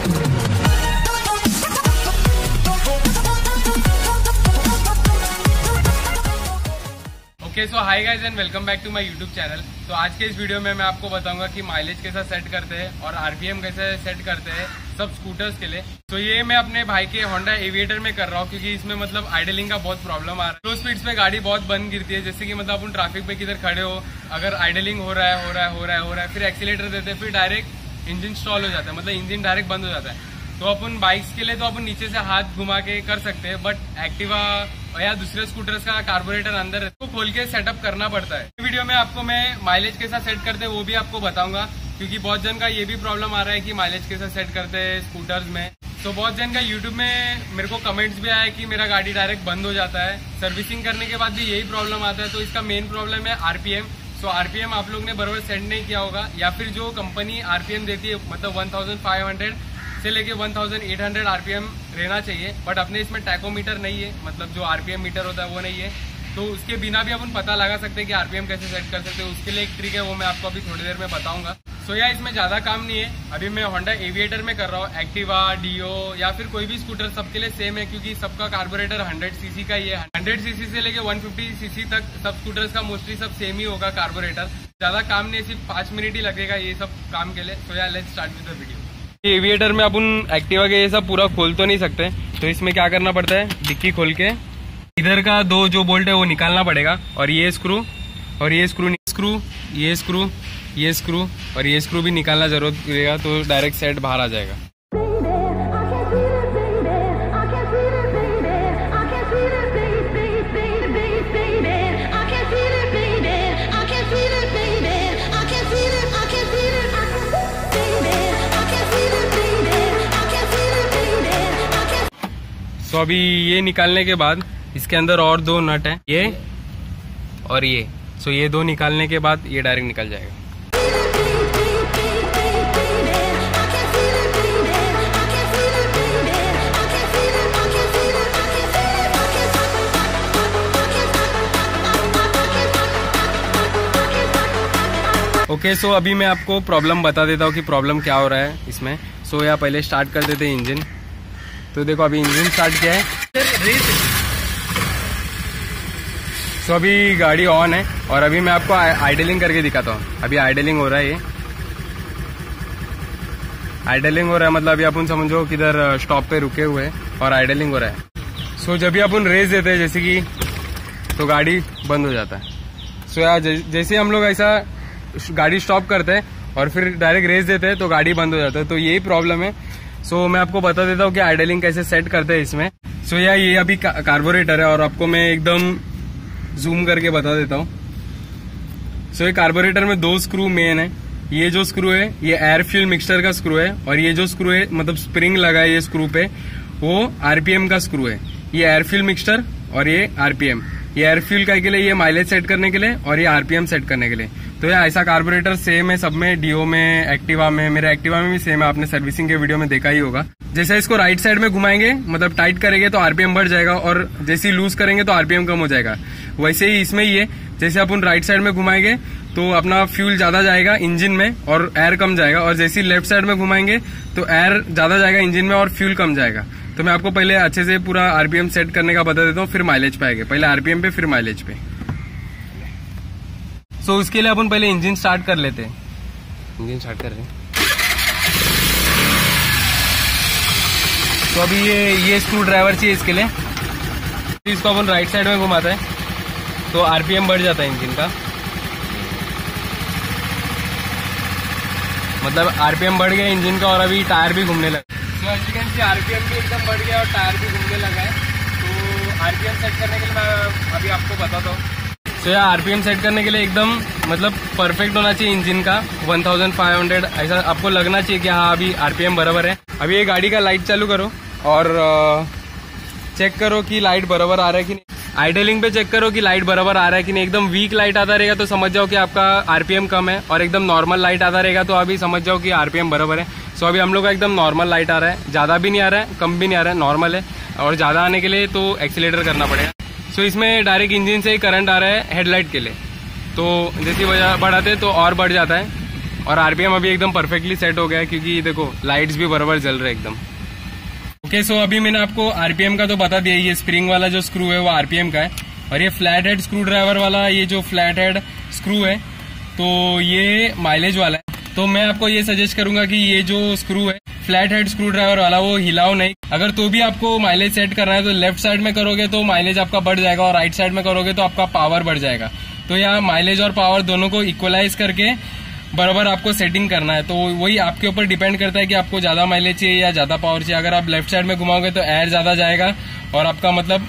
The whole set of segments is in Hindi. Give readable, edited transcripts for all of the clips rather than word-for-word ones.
Okay so hi guys and welcome back to my YouTube channel. तो आज के इस वीडियो में मैं आपको बताऊंगा कि माइलेज कैसा सेट करते हैं और आरपीएम कैसे सेट करते हैं सब स्कूटर्स के लिए। तो ये मैं अपने भाई के होंडा एविएटर में कर रहा हूँ क्योंकि इसमें मतलब आइडलिंग का बहुत प्रॉब्लम आ रहा है। लो स्पीड्स पे गाड़ी बहुत बंद गिरती है, जैसे कि मतलब अपन ट्रैफिक पे किधर खड़े हो, अगर आइडलिंग हो रहा है फिर एक्सीलेटर देते हैं, फिर डायरेक्ट इंजन स्टॉल हो जाता है, मतलब इंजन डायरेक्ट बंद हो जाता है। तो अपन बाइक्स के लिए तो अपन नीचे से हाथ घुमा के कर सकते हैं, बट एक्टिवा या दूसरे स्कूटर्स का कार्बोरेटर अंदर है तो खोल के सेटअप करना पड़ता है। इस वीडियो में आपको मैं माइलेज कैसा सेट करते हैं वो भी आपको बताऊंगा, क्योंकि बहुत जन का ये भी प्रॉब्लम आ रहा है कि माइलेज कैसा सेट करते हैं स्कूटर्स में। तो बहुत जन का यूट्यूब में मेरे को कमेंट्स भी आया कि मेरा गाड़ी डायरेक्ट बंद हो जाता है, सर्विसिंग करने के बाद भी यही प्रॉब्लम आता है। तो इसका मेन प्रॉब्लम है आरपीएम। सो आरपीएम आप लोग ने बराबर सेट नहीं किया होगा, या फिर जो कंपनी आरपीएम देती है मतलब 1500 से लेके 1800 आरपीएम रहना चाहिए, बट अपने इसमें टैकोमीटर नहीं है, मतलब जो आरपीएम मीटर होता है वो नहीं है। तो उसके बिना भी अपन पता लगा सकते हैं कि आरपीएम कैसे सेट कर सकते हैं। उसके लिए एक ट्रिक है, वो मैं आपको अभी थोड़ी देर में बताऊंगा। सो यार इसमें ज़्यादा काम नहीं है, अभी मैं होंडा एविएटर में कर रहा हूँ। एक्टिवा, डीओ या फिर कोई भी स्कूटर सबके लिए सेम है, क्योंकि सबका कार्बोरेटर 100 सीसी का ही है। 100 सीसी से लेके 150 सीसी तक सब स्कूटर्स का मोस्टली सब सेम ही होगा कार्बोरेटर। ज़्यादा काम नहीं है, सिर्फ 5 मिनट ही लगेगा ये सब काम के लिए। सो यार let's start with the video. Aviator में अपन एक्टिवा के ये सब पूरा खोल तो नहीं सकते, तो इसमें क्या करना पड़ता है, डिक्की खोल के इधर का 2 जो बोल्ट है वो निकालना पड़ेगा, और ये स्क्रू और ये स्क्रू, ये स्क्रू और ये स्क्रू भी निकालना जरूरत पड़ेगा, तो डायरेक्ट सेट बाहर आ जाएगा। सो अभी ये निकालने के बाद इसके अंदर और 2 नट है, ये और ये। सो ये 2 निकालने के बाद ये डायरेक्ट निकल जाएगा। ओके सो अभी मैं आपको प्रॉब्लम बता देता हूँ कि प्रॉब्लम क्या हो रहा है इसमें। सो या पहले स्टार्ट कर देते हैं इंजन। तो देखो अभी इंजन स्टार्ट किया है। सो अभी गाड़ी ऑन है, और अभी मैं आपको आइडलिंग करके दिखाता हूँ। अभी आइडलिंग हो रहा है, ये आइडलिंग हो रहा है, मतलब अभी अपन समझो किधर स्टॉप पे रुके हुए हैं और आइडलिंग हो रहा है। सो जब भी अपन रेस देते हैं जैसे कि, तो गाड़ी बंद हो जाता है। सो यार जैसे हम लोग ऐसा गाड़ी स्टॉप करते हैं और फिर डायरेक्ट रेस देते हैं तो गाड़ी बंद हो जाता है, तो यही प्रॉब्लम है। सो मैं आपको बता देता हूँ कि आइडलिंग कैसे सेट करते हैं इसमें। सो यार ये अभी कार्बोरेटर है, और आपको मैं एकदम जूम करके बता देता हूँ। सो ये कार्बोरेटर में 2 स्क्रू मेन है। ये जो स्क्रू है ये एयर फ्यूल मिक्सचर का स्क्रू है, और ये जो स्क्रू है मतलब स्प्रिंग लगा है ये स्क्रू पे, वो आरपीएम का स्क्रू है। ये एयर फ्यूल मिक्सचर और ये आरपीएम। ये एयर फ्यूल के लिए, ये माइलेज सेट करने के लिए, और ये आरपीएम सेट करने के लिए। तो ये ऐसा कार्बोरेटर सेम है सब में, डीओ में, एक्टिवा में, मेरे एक्टिवा में भी सेम है, आपने सर्विसिंग के वीडियो में देखा ही होगा। जैसे इसको राइट साइड में घुमाएंगे मतलब टाइट करेंगे तो आरपीएम बढ़ जाएगा, और जैसे ही लूज करेंगे तो आरपीएम कम हो जाएगा। वैसे ही इसमें ही है, जैसे अपन राइट साइड में घुमाएंगे तो अपना फ्यूल ज्यादा जाएगा इंजिन में और एयर कम जाएगा, और जैसे ही लेफ्ट साइड में घुमाएंगे तो एयर ज्यादा जाएगा इंजिन में और फ्यूल कम जाएगा। तो मैं आपको पहले अच्छे से पूरा आरपीएम सेट करने का बता देता हूँ, फिर माइलेज पे आएगा। पहले आरपीएम पे फिर माइलेज पे। सो उसके लिए अपन पहले इंजन स्टार्ट कर लेते हैं। इंजन स्टार्ट कर रहे हैं। तो अभी ये स्क्रू ड्राइवर चाहिए इसके लिए। इसको अपन राइट साइड में घुमाते हैं तो आरपीएम बढ़ जाता है इंजन का, मतलब आरपीएम बढ़ गया इंजन का, और अभी टायर भी घूमने लगा। तो as you can see RPM भी एकदम बढ़ गया और टायर भी घूमने लगा है। तो आरपीएम सेट करने के लिए मैं अभी आपको बताता हूँ। तो यार आरपीएम सेट करने के लिए एकदम मतलब परफेक्ट होना चाहिए इंजन का 1500 ऐसा आपको लगना चाहिए कि हाँ अभी आरपीएम बराबर है। अभी ये गाड़ी का लाइट चालू करो और चेक करो कि लाइट बराबर आ रहा है कि नहीं। आइडलिंग पे चेक करो कि लाइट बराबर आ रहा है कि नहीं। एकदम वीक लाइट आता रहेगा तो समझ जाओ कि आपका आरपीएम कम है, और एकदम नॉर्मल लाइट आता रहेगा तो अभी समझ जाओ कि आरपीएम बराबर है। सो अभी हम लोग का एकदम नॉर्मल लाइट आ रहा है, ज़्यादा भी नहीं आ रहा है, कम भी नहीं आ रहा है, नॉर्मल है। और ज़्यादा आने के लिए तो एक्सीलेटर करना पड़ेगा। सो इसमें डायरेक्ट इंजन से ही करंट आ रहा है हेडलाइट के लिए, तो जैसी वजह बढ़ाते तो और बढ़ जाता है। और आरपीएम अभी एकदम परफेक्टली सेट हो गया है क्योंकि देखो लाइट्स भी बराबर जल रहे एकदम। ओके सो अभी मैंने आपको आरपीएम का तो बता दिया, ये स्प्रिंग वाला जो स्क्रू है वो आरपीएम का है और ये फ्लैट हेड स्क्रू ड्राइवर वाला ये जो फ्लैट हेड स्क्रू है तो ये माइलेज वाला है। तो मैं आपको ये सजेस्ट करूंगा कि ये जो स्क्रू है फ्लैट हेड स्क्रू ड्राइवर वाला वो हिलाओ नहीं, अगर तो भी आपको माइलेज सेट करना है तो लेफ्ट साइड में करोगे तो माइलेज आपका बढ़ जाएगा और राइट साइड में करोगे तो आपका पावर बढ़ जाएगा। तो यहाँ माइलेज और पावर दोनों को इक्वलाइज करके बराबर आपको सेटिंग करना है, तो वही आपके ऊपर डिपेंड करता है कि आपको ज्यादा माइलेज चाहिए या ज्यादा पावर चाहिए। अगर आप लेफ्ट साइड में घुमाओगे तो एयर ज्यादा जाएगा और आपका मतलब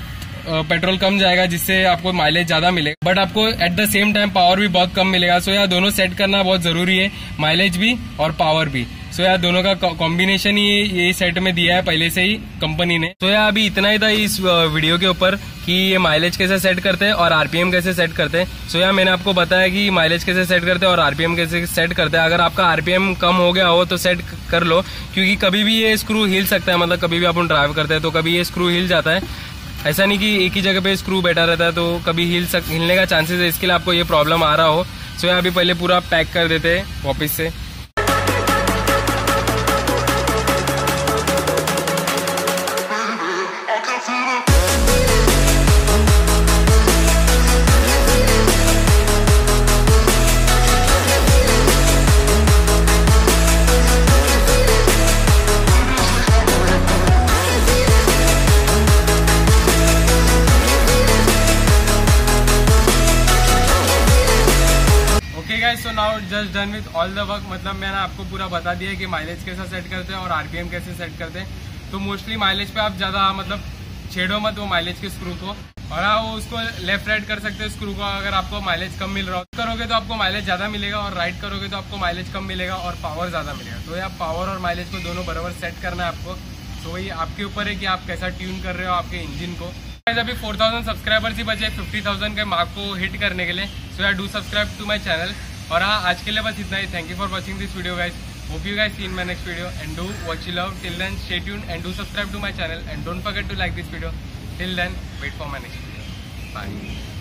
पेट्रोल कम जाएगा जिससे आपको माइलेज ज्यादा मिलेगा, बट आपको at the same time power भी बहुत कम मिलेगा। सो यार दोनों सेट करना बहुत जरूरी है, माइलेज भी और पावर भी। सो यार दोनों का कॉम्बिनेशन ही ये सेट में दिया है पहले से ही कंपनी ने। तो यार अभी इतना ही था इस वीडियो के ऊपर कि ये माइलेज कैसे सेट करते हैं और आरपीएम कैसे सेट करते हैं। सो यार मैंने आपको बताया कि माइलेज कैसे सेट करते हैं और आरपीएम कैसे सेट करते हैं। अगर आपका आरपीएम कम हो गया हो तो सेट कर लो क्योंकि कभी भी ये स्क्रू हिल सकता है, मतलब कभी भी अपन ड्राइव करते हैं तो कभी ये स्क्रू हिल जाता है, ऐसा नहीं कि एक ही जगह पे स्क्रू बैठा रहता है, तो कभी हिलने का चांसेस है, इसके लिए आपको ये प्रॉब्लम आ रहा हो। सो यहाँ अभी पहले पूरा पैक कर देते हैं वापस से। So now just done with all the work, मतलब मैंने आपको पूरा बता दिया कि माइलेज कैसा सेट करते हैं और आरपीएम कैसे सेट करते हैं। तो मोस्टली माइलेज पे आप ज़्यादा मतलब छेड़ो मत वो माइलेज के स्क्रू को, और हाँ वो उसको लेफ्ट राइट कर सकते हो स्क्रू को। अगर आपको माइलेज कम मिल रहा हो करोगे तो आपको माइलेज ज़्यादा मिलेगा और राइट करोगे तो आपको माइलेज कम मिलेगा और पावर ज़्यादा मिलेगा। तो ये पावर और माइलेज को दोनों बराबर सेट करना है आपको, तो वही आपके ऊपर है कि आप कैसा ट्यून कर रहे हो आपके इंजन को। अभी 4000 सब्सक्राइबर्स ही बचे 50,000 के मार्क को हिट करने के लिए। सो यार do subscribe to my channel. और हाँ आज के लिए बस इतना ही। Thank you for watching this video guys. Hope you guys see in my next video and do watch you love. Till then stay tuned and do subscribe to my channel and don't forget to like this video. Till then wait for my next video. Bye.